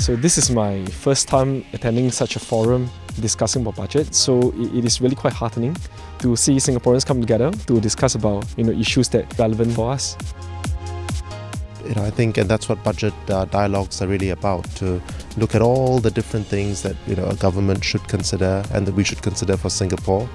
So this is my first time attending such a forum discussing about budget. So it is really quite heartening to see Singaporeans come together to discuss about issues that are relevant for us. I think, and that's what budget dialogues are really about, to look at all the different things that a government should consider and that we should consider for Singapore.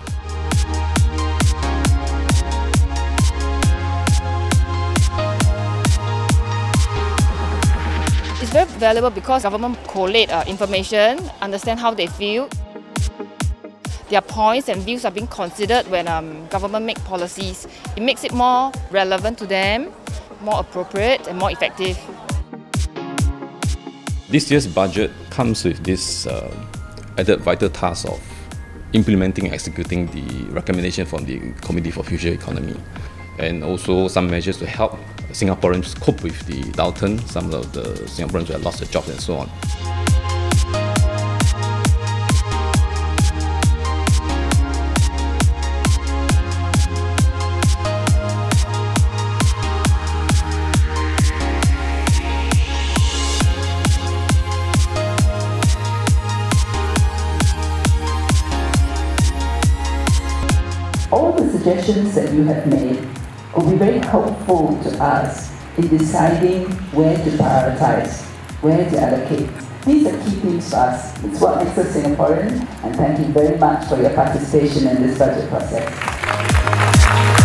It's very valuable because government collate information, understand how they feel. Their points and views are being considered when government make policies. It makes it more relevant to them, more appropriate and more effective. This year's budget comes with this added vital task of implementing and executing the recommendation from the Committee for Future Economy, and also some measures to help Singaporeans cope with the downturn, some of the Singaporeans who have lost their jobs and so on. All the suggestions that you have made will be very helpful to us in deciding where to prioritise, where to allocate. These are key themes for us. It's what makes us Singaporean, and thank you very much for your participation in this budget process.